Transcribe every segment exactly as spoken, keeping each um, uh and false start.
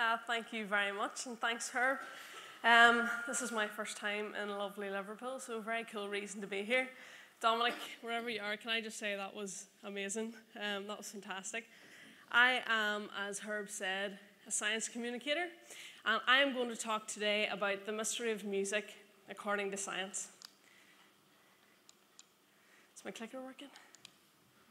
Uh, thank you very much, and thanks, Herb. Um, this is my first time in lovely Liverpool, so a very cool reason to be here. Dominic, wherever you are, can I just say that was amazing? Um, that was fantastic. I am, as Herb said, a science communicator, and I am going to talk today about the mystery of music according to science. Is my clicker working?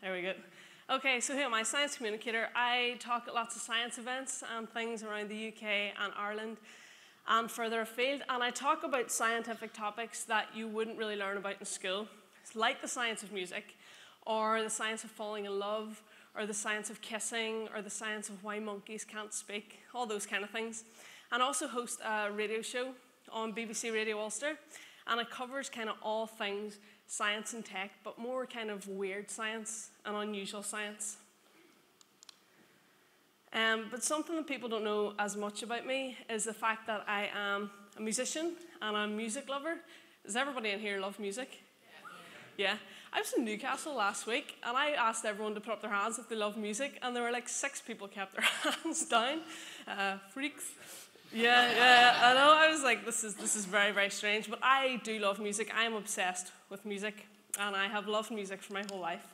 There we go. Okay, so here am I, science communicator. I talk at lots of science events and things around the U K and Ireland and further afield, and I talk about scientific topics that you wouldn't really learn about in school, like the science of music, or the science of falling in love, or the science of kissing, or the science of why monkeys can't speak, all those kind of things. And I also host a radio show on B B C Radio Ulster, and it covers kind of all things science and tech, but more kind of weird science and unusual science. Um, but something that people don't know as much about me is the fact that I am a musician and I'm a music lover. Does everybody in here love music? Yeah. Yeah. I was in Newcastle last week and I asked everyone to put up their hands if they love music, and there were like six people kept their hands down. Uh, freaks. Yeah, yeah, I know. I was like, this is, this is very, very strange, but I do love music. I am obsessed with music, and I have loved music for my whole life.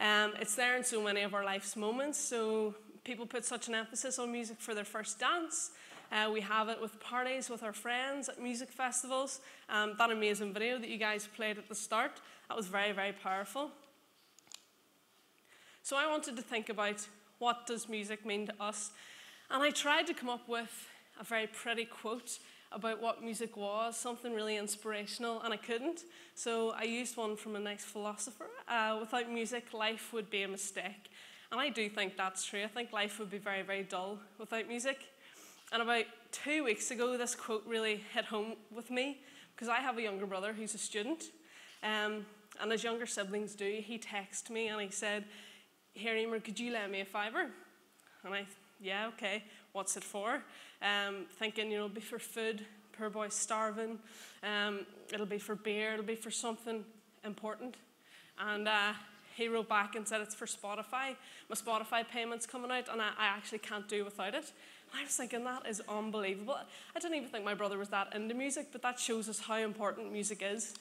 Um, it's there in so many of our life's moments, so people put such an emphasis on music for their first dance. Uh, we have it with parties, with our friends, at music festivals. Um, that amazing video that you guys played at the start, that was very, very powerful. So I wanted to think about, what does music mean to us? And I tried to come up with a very pretty quote about what music was, something really inspirational, and I couldn't. So I used one from a nice philosopher. Uh, without music, life would be a mistake. And I do think that's true. I think life would be very, very dull without music. And about two weeks ago, this quote really hit home with me, because I have a younger brother who's a student. Um, and as younger siblings do, he texted me and he said, "Here, Emer, could you lend me a fiver?" And I, yeah, okay. What's it for? Um, thinking, you know, it'll be for food, poor boy starving, um, it'll be for beer, it'll be for something important. And uh, he wrote back and said, it's for Spotify. My Spotify payment's coming out and I, I actually can't do without it. And I was thinking, that is unbelievable. I didn't even think my brother was that into music, but that shows us how important music is.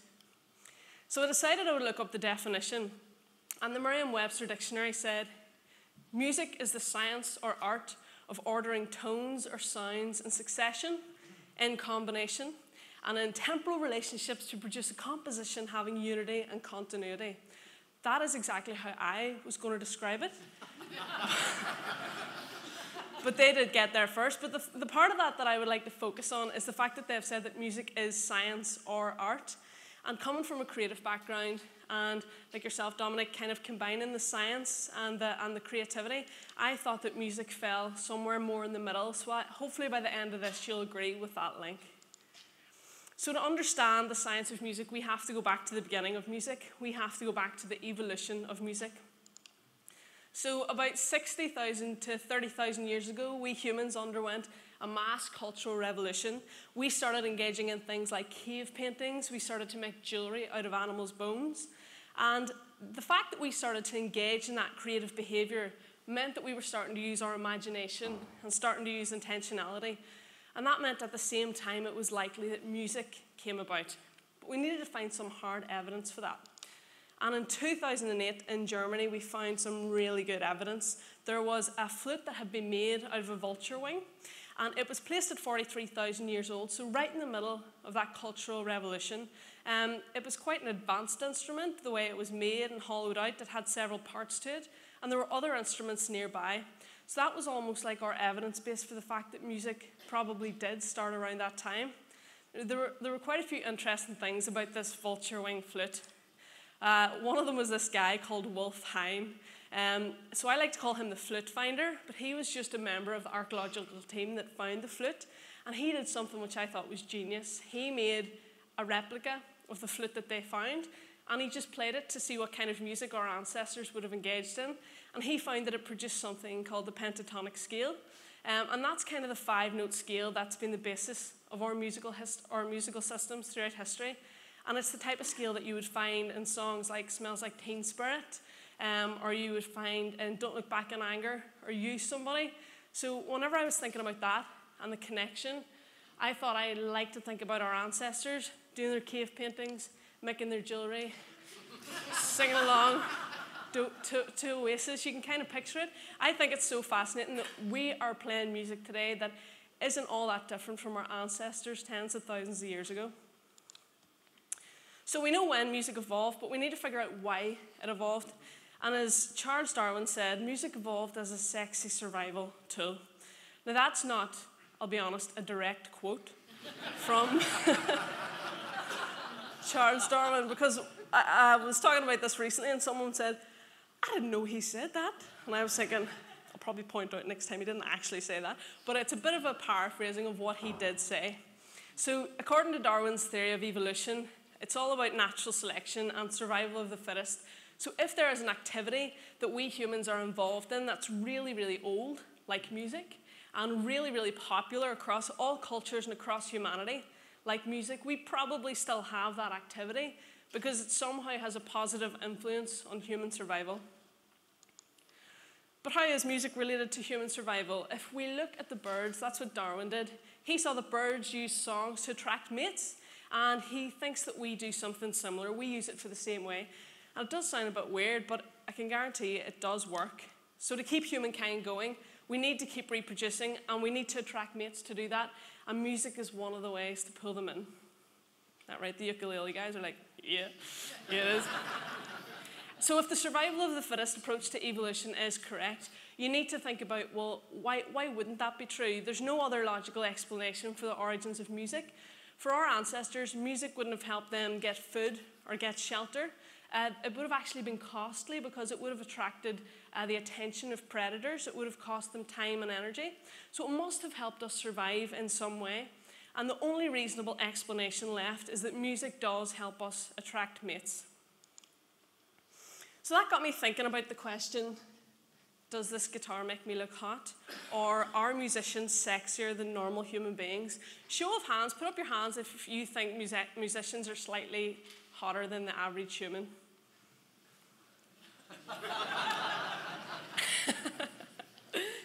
So I decided I would look up the definition. And the Merriam-Webster dictionary said, music is the science or art of ordering tones or sounds in succession, in combination, and in temporal relationships to produce a composition having unity and continuity. That is exactly how I was going to describe it. But they did get there first. But the, the part of that that I would like to focus on is the fact that they've said that music is science or art. And coming from a creative background, and like yourself, Dominic, kind of combining the science and the, and the creativity, I thought that music fell somewhere more in the middle, so I, hopefully by the end of this you'll agree with that link. So to understand the science of music, we have to go back to the beginning of music. We have to go back to the evolution of music. So about sixty thousand to thirty thousand years ago, we humans underwent a mass cultural revolution. We started engaging in things like cave paintings. We started to make jewelry out of animals' bones. And the fact that we started to engage in that creative behavior meant that we were starting to use our imagination and starting to use intentionality. And that meant at the same time, it was likely that music came about. But we needed to find some hard evidence for that. And in two thousand eight in Germany, we found some really good evidence. There was a flute that had been made out of a vulture wing, and it was placed at forty-three thousand years old, so right in the middle of that cultural revolution. Um, it was quite an advanced instrument, the way it was made and hollowed out. It had several parts to it, and there were other instruments nearby. So that was almost like our evidence base for the fact that music probably did start around that time. There were, there were quite a few interesting things about this vulture wing flute. Uh, one of them was this guy called Wolfheim. Um, so I like to call him the flute finder, but he was just a member of the archaeological team that found the flute, and he did something which I thought was genius. He made a replica of the flute that they found, and he just played it to see what kind of music our ancestors would have engaged in, and he found that it produced something called the pentatonic scale, um, and that's kind of the five-note scale that's been the basis of our musical, hist our musical systems throughout history. And it's the type of scale that you would find in songs like Smells Like Teen Spirit, um, or you would find in Don't Look Back in Anger, or Use Somebody. So whenever I was thinking about that and the connection, I thought I like to think about our ancestors doing their cave paintings, making their jewellery, singing along to, to, to Oasis. You can kind of picture it. I think it's so fascinating that we are playing music today that isn't all that different from our ancestors tens of thousands of years ago. So we know when music evolved, but we need to figure out why it evolved. And as Charles Darwin said, music evolved as a sexy survival tool. Now that's not, I'll be honest, a direct quote from Charles Darwin, because I, I was talking about this recently and someone said, I didn't know he said that. And I was thinking, I'll probably point out next time he didn't actually say that. But it's a bit of a paraphrasing of what he did say. So according to Darwin's theory of evolution, it's all about natural selection and survival of the fittest. So if there is an activity that we humans are involved in that's really, really old, like music, and really, really popular across all cultures and across humanity, like music, we probably still have that activity because it somehow has a positive influence on human survival. But how is music related to human survival? If we look at the birds, that's what Darwin did. He saw that birds use songs to attract mates, and he thinks that we do something similar. We use it for the same way. And it does sound a bit weird, but I can guarantee you it does work. So to keep humankind going, we need to keep reproducing, and we need to attract mates to do that, and music is one of the ways to pull them in. That right? The ukulele guys are like, yeah, yeah it is. So if the survival of the fittest approach to evolution is correct, you need to think about, well, why, why wouldn't that be true? There's no other logical explanation for the origins of music. For our ancestors, music wouldn't have helped them get food or get shelter. Uh, it would have actually been costly because it would have attracted uh, the attention of predators. It would have cost them time and energy. So it must have helped us survive in some way. And the only reasonable explanation left is that music does help us attract mates. So that got me thinking about the question, does this guitar make me look hot? Or are musicians sexier than normal human beings? Show of hands, put up your hands if you think music musicians are slightly hotter than the average human.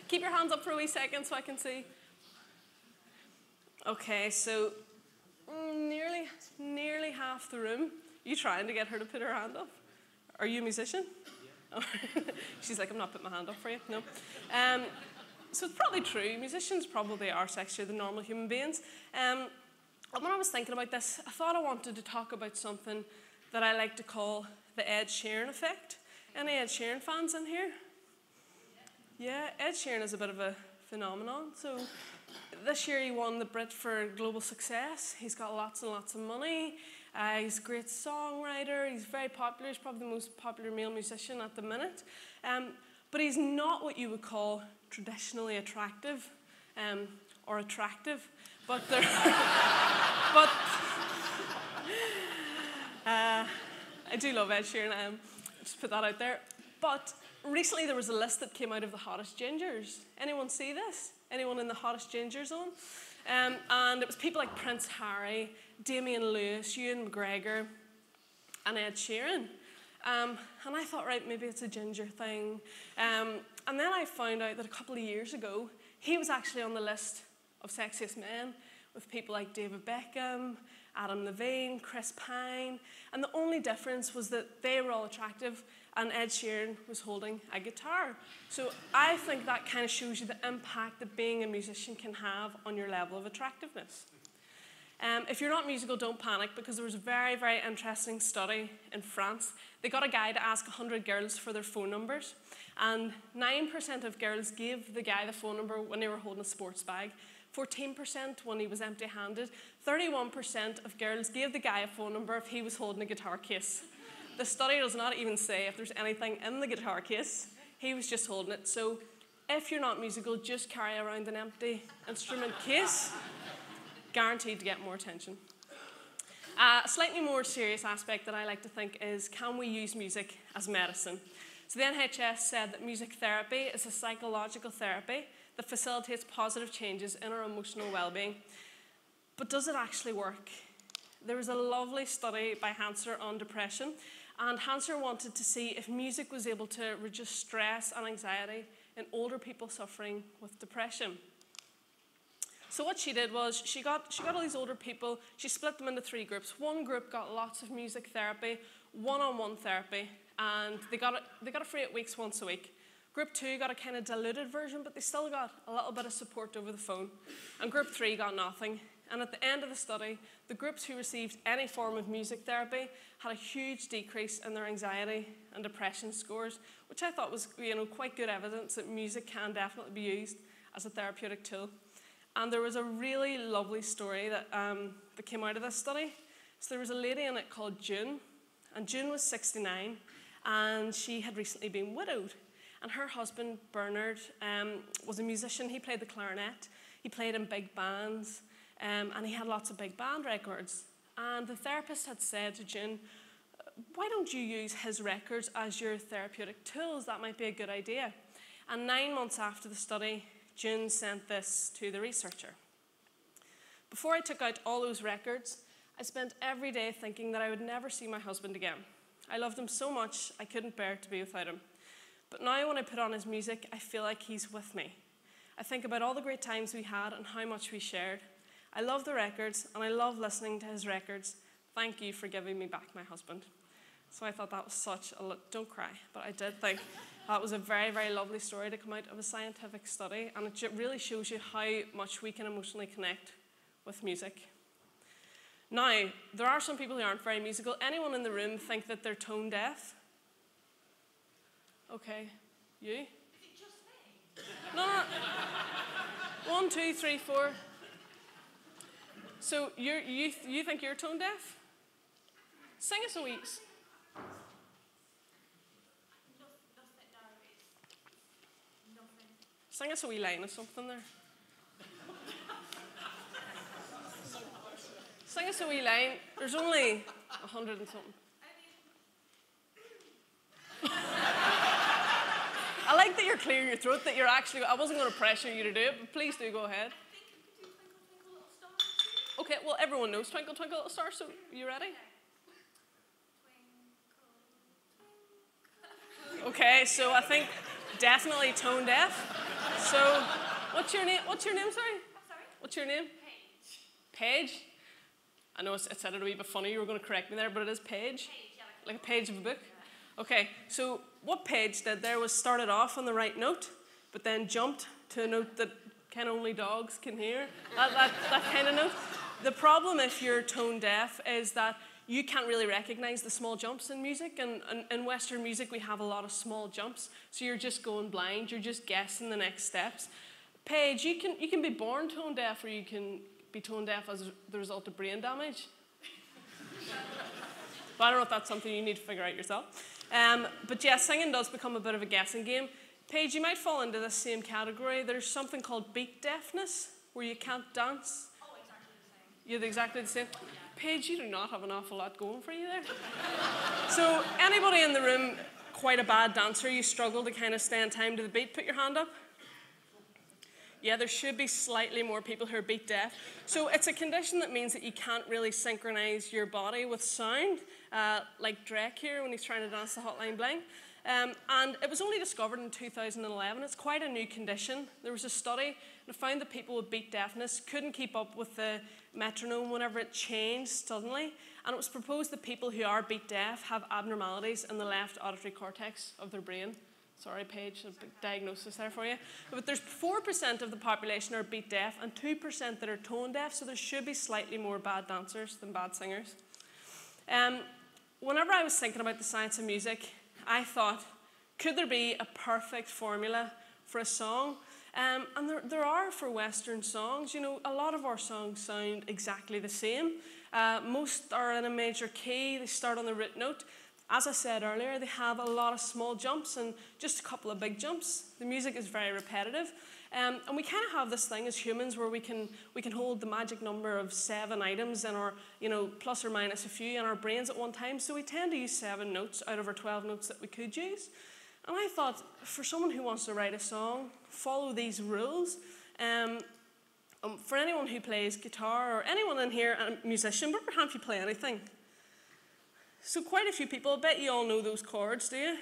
Keep your hands up for a wee second so I can see. Okay, so nearly, nearly half the room. Are you trying to get her to put her hand up? Are you a musician? Yeah. She's like, I'm not putting my hand up for you. No. Um, so it's probably true. Musicians probably are sexier than normal human beings. Um, And when I was thinking about this, I thought I wanted to talk about something that I like to call the Ed Sheeran effect. Any Ed Sheeran fans in here? Yeah, Ed Sheeran is a bit of a phenomenon. So this year he won the Brit for global success. He's got lots and lots of money. Uh, he's a great songwriter. He's very popular. He's probably the most popular male musician at the minute. Um, but he's not what you would call traditionally attractive um, or attractive. But there, but uh, I do love Ed Sheeran. Um, just put that out there. But recently there was a list that came out of the hottest gingers. Anyone see this? Anyone in the hottest ginger zone? Um, and it was people like Prince Harry, Damian Lewis, Ewan McGregor, and Ed Sheeran. Um, and I thought, right, maybe it's a ginger thing. Um, and then I found out that a couple of years ago he was actually on the list of sexiest men, with people like David Beckham, Adam Levine, Chris Pine, and the only difference was that they were all attractive and Ed Sheeran was holding a guitar. So I think that kind of shows you the impact that being a musician can have on your level of attractiveness. Um, if you're not musical, don't panic, because there was a very, very interesting study in France. They got a guy to ask one hundred girls for their phone numbers, and nine percent of girls gave the guy the phone number when they were holding a sports bag. fourteen percent when he was empty-handed. thirty-one percent of girls gave the guy a phone number if he was holding a guitar case. The study does not even say if there's anything in the guitar case. He was just holding it. So if you're not musical, just carry around an empty instrument case. Guaranteed to get more attention. Uh, a slightly more serious aspect that I like to think is, can we use music as medicine? So the N H S said that music therapy is a psychological therapy that facilitates positive changes in our emotional well-being. But does it actually work? There was a lovely study by Hanser on depression, and Hanser wanted to see if music was able to reduce stress and anxiety in older people suffering with depression. So what she did was she got, she got all these older people, she split them into three groups. One group got lots of music therapy, one-on-one therapy, and they got it, they got it for eight weeks once a week. Group two got a kind of diluted version, but they still got a little bit of support over the phone. And group three got nothing. And at the end of the study, the groups who received any form of music therapy had a huge decrease in their anxiety and depression scores, which I thought was, you know, quite good evidence that music can definitely be used as a therapeutic tool. And there was a really lovely story that, um, that came out of this study. So there was a lady in it called June, and June was sixty-nine, and she had recently been widowed. And her husband, Bernard, um, was a musician. He played the clarinet. He played in big bands, um, and he had lots of big band records. And the therapist had said to June, why don't you use his records as your therapeutic tools? That might be a good idea. And nine months after the study, June sent this to the researcher. Before I took out all those records, I spent every day thinking that I would never see my husband again. I loved him so much, I couldn't bear to be without him. But now when I put on his music, I feel like he's with me. I think about all the great times we had and how much we shared. I love the records, and I love listening to his records. Thank you for giving me back my husband. So I thought that was such a... Don't cry, but I did think that was a very, very lovely story to come out of a scientific study, and it really shows you how much we can emotionally connect with music. Now, there are some people who aren't very musical. Anyone in the room think that they're tone deaf? Okay, you? Is it just me? No, no. One, two, three, four. So you're, you, th you think you're tone deaf? Sing us a wee. Sing us a wee line or something there. Sing us a wee line. There's only a hundred and something. I like that you're clearing your throat, that you're actually... I wasn't going to pressure you to do it, but please do go ahead. I think you could do Twinkle, Twinkle, Little Star. Okay, well, everyone knows Twinkle, Twinkle, Little Star, so you ready? Twinkle, twinkle. Okay, so I think definitely tone deaf. So, what's your name? What's your name, sorry? I'm sorry? What's your name? Paige. Paige? I know it said it a wee bit funny, you were going to correct me there, but it is Paige. Paige, yeah. Like, like a page of a book? Yeah. Okay, so... what Paige did there was started off on the right note, but then jumped to a note that can only dogs can hear, that, that, that kind of note. The problem if you're tone deaf is that you can't really recognize the small jumps in music, and in Western music we have a lot of small jumps, so you're just going blind, you're just guessing the next steps. Paige, you can, you can be born tone deaf, or you can be tone deaf as the result of brain damage. But I don't know if that's something you need to figure out yourself. Um, but yeah, singing does become a bit of a guessing game. Paige, you might fall into this same category. There's something called beat deafness, where you can't dance. Oh, exactly the same. You're exactly the same. Oh, yeah. Paige, you do not have an awful lot going for you there. So anybody in the room quite a bad dancer, you struggle to kind of stay in time to the beat, put your hand up. Yeah, there should be slightly more people who are beat deaf. So it's a condition that means that you can't really synchronize your body with sound, uh, like Drake here when he's trying to dance the Hotline Bling. Um, and it was only discovered in two thousand eleven. It's quite a new condition. There was a study that found that people with beat deafness couldn't keep up with the metronome whenever it changed suddenly. And it was proposed that people who are beat deaf have abnormalities in the left auditory cortex of their brain. Sorry, Paige, a big diagnosis there for you. But there's four percent of the population are beat deaf and two percent that are tone deaf, so there should be slightly more bad dancers than bad singers. Um, whenever I was thinking about the science of music, I thought, could there be a perfect formula for a song? Um, and there, there are for Western songs. You know, a lot of our songs sound exactly the same. Uh, most are in a major key. They start on the root note. As I said earlier, they have a lot of small jumps and just a couple of big jumps. The music is very repetitive. Um, and we kind of have this thing as humans where we can, we can hold the magic number of seven items in our, you know, plus or minus a few in our brains at one time. So we tend to use seven notes out of our twelve notes that we could use. And I thought, for someone who wants to write a song, follow these rules. Um, um, for anyone who plays guitar or anyone in here, a musician, but perhaps you play anything. So quite a few people, I bet you all know those chords, do you?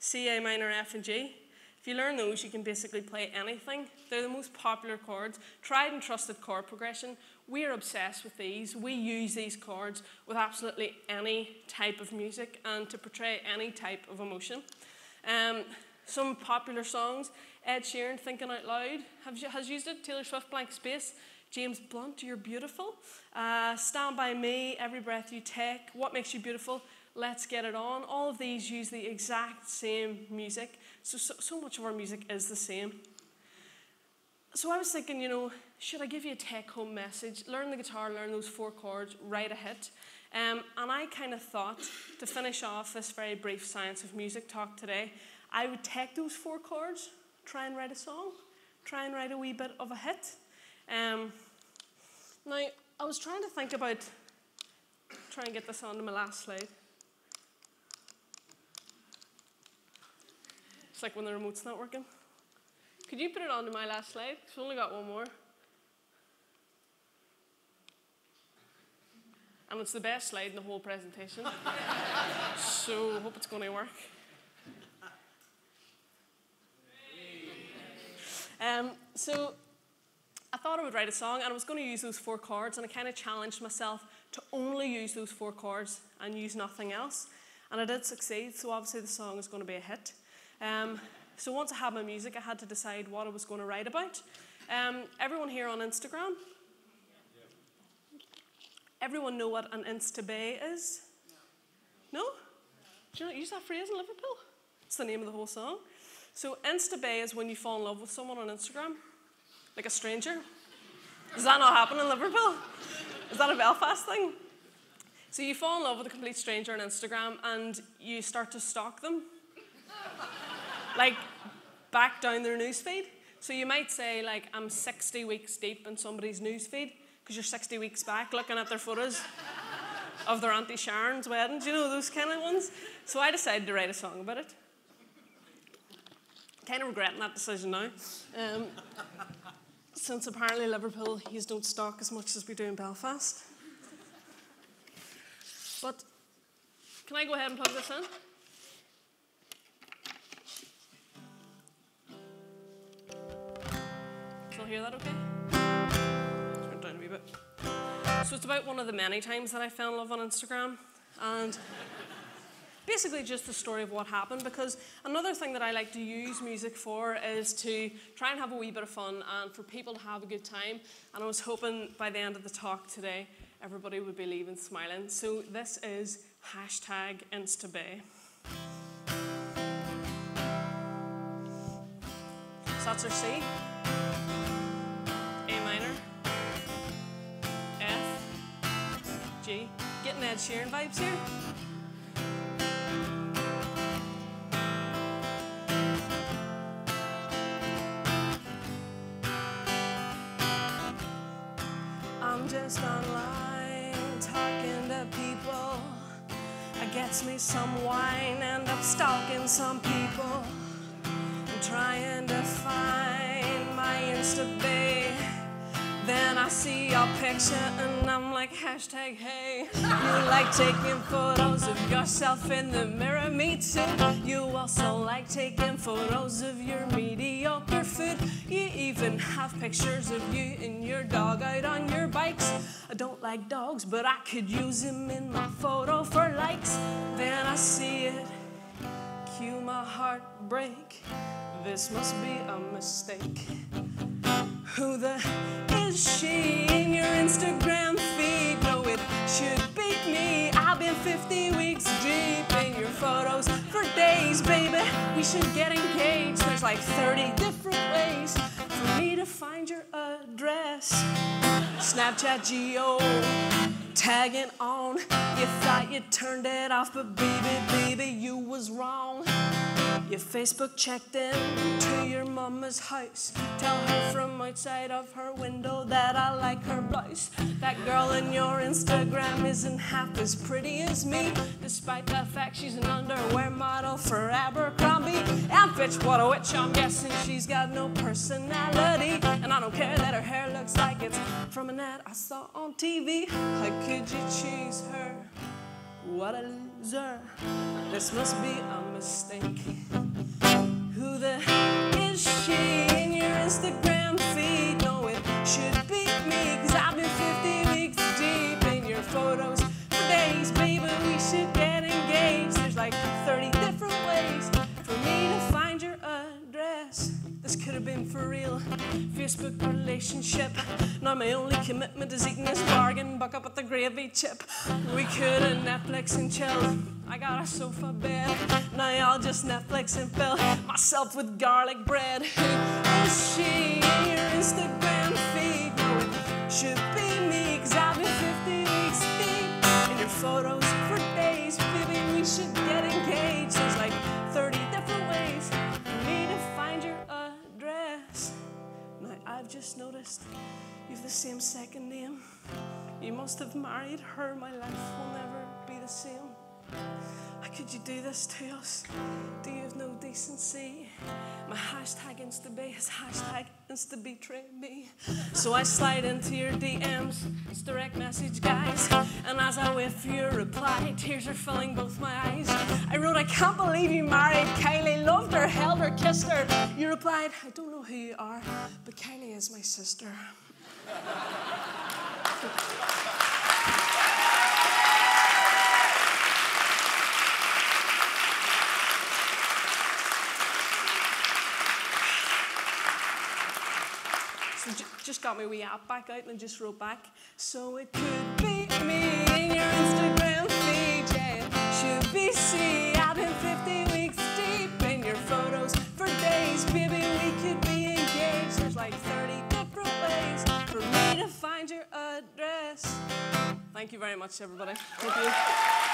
C, A minor, F, and G. If Fuller knows you can basically play anything. They're the most popular chords, tried and trusted chord progression. We're obsessed with these. We use these chords with absolutely any type of music and to portray any type of emotion. Um, some popular songs, Ed Sheeran, Thinking Out Loud, have, has used it. Taylor Swift, Blank Space. James Blunt, You're Beautiful. Uh, Stand By Me, Every Breath You Take, What Makes You Beautiful, Let's Get It On. All of these use the exact same music. So, so, so much of our music is the same. So I was thinking, you know, should I give you a take-home message? Learn the guitar, learn those four chords, write a hit. Um, and I kind of thought, to finish off this very brief science of music talk today, I would take those four chords, try and write a song, try and write a wee bit of a hit. Um, now, I was trying to think about, try and get this onto my last slide. It's like when the remote's not working. Could you put it onto my last slide? Because we've only got one more. And it's the best slide in the whole presentation. So, I hope it's going to work. Um, so, I thought I would write a song and I was going to use those four chords, and I kind of challenged myself to only use those four chords and use nothing else. And I did succeed, so obviously the song is going to be a hit. Um, so once I had my music, I had to decide what I was going to write about. Um, everyone here on Instagram? Everyone know what an Insta-bay is? No? Do you not use that phrase in Liverpool? It's the name of the whole song. So Insta-bay is when you fall in love with someone on Instagram. Like a stranger? Does that not happen in Liverpool? Is that a Belfast thing? So you fall in love with a complete stranger on Instagram and you start to stalk them. Like, back down their newsfeed. So you might say, like, I'm sixty weeks deep in somebody's newsfeed, because you're sixty weeks back looking at their photos of their Auntie Sharon's weddings, you know, those kind of ones. So I decided to write a song about it. Kind of regretting that decision now. Um, Since apparently Liverpool, you don't stalk as much as we do in Belfast. But can I go ahead and plug this in? Still hear that okay? Turn it down a wee bit. So it's about one of the many times that I fell in love on Instagram. And basically just the story of what happened, because another thing that I like to use music for is to try and have a wee bit of fun and for people to have a good time. And I was hoping by the end of the talk today, everybody would be leaving smiling. So this is hashtag Instabay. So that's our C, A minor, F, G. Getting Ed Sheeran vibes here. Just online, talking to people. I gets me some wine and I'm stalking some people. I'm trying to find my Insta-bae. Then I see your picture and I'm like, hashtag hey. You like taking photos of yourself in the mirror, me too. You also like taking photos of your mediocre food. You even have pictures of you and your dog out on your bikes. I don't like dogs, but I could use them in my photo for likes. Then I see it, cue my heartbreak. This must be a mistake. Who the is she in your Instagram feed? No, it should be me. I've been fifty weeks deep in your photos for days, baby. We should get engaged. There's like thirty different ways for me to find your address. Snapchat geo, tagging on. You thought you turned it off, but baby, baby, you was wrong. Your Facebook checked in to your mama's house. Tell her from outside of her window that I like her blouse. That girl in your Instagram isn't half as pretty as me, despite the fact she's an underwear model for Abercrombie. And bitch, what a witch, I'm guessing she's got no personality. And I don't care that her hair looks like it's from an ad I saw on T V. How could you choose her? What a loser. This must be a mistake. Who the Facebook relationship. Now my only commitment is eating this bargain buck up with the gravy chip. We could have Netflix and chill. I got a sofa bed. Now I'll just Netflix and fill myself with garlic bread. Who is she? Your Instagram feed. No, it should be me, cause I've been fifty weeks deep in your photos for days. Baby, we should get engaged. There's like thirty different ways for me to find your address. Now I've just noticed you've the same second name. You must have married her. My life will never be the same. How could you do this to us? Do you have no decency? My hashtag InstaBay is hashtag InstaBetray me. So I slide into your D Ms, it's direct message guys. And as I wait for your reply, tears are filling both my eyes. I wrote, I can't believe you married Kylie. Loved her, held her, kissed her. You replied, I don't know who you are, but Kylie is my sister. Just got my wee app back out and just wrote back. So it could be me in your Instagram feed, yeah. Should be see, I've been fifty weeks deep in your photos for days. Baby, we could be engaged. There's like thirty different ways for me to find your address. Thank you very much, everybody. Thank you.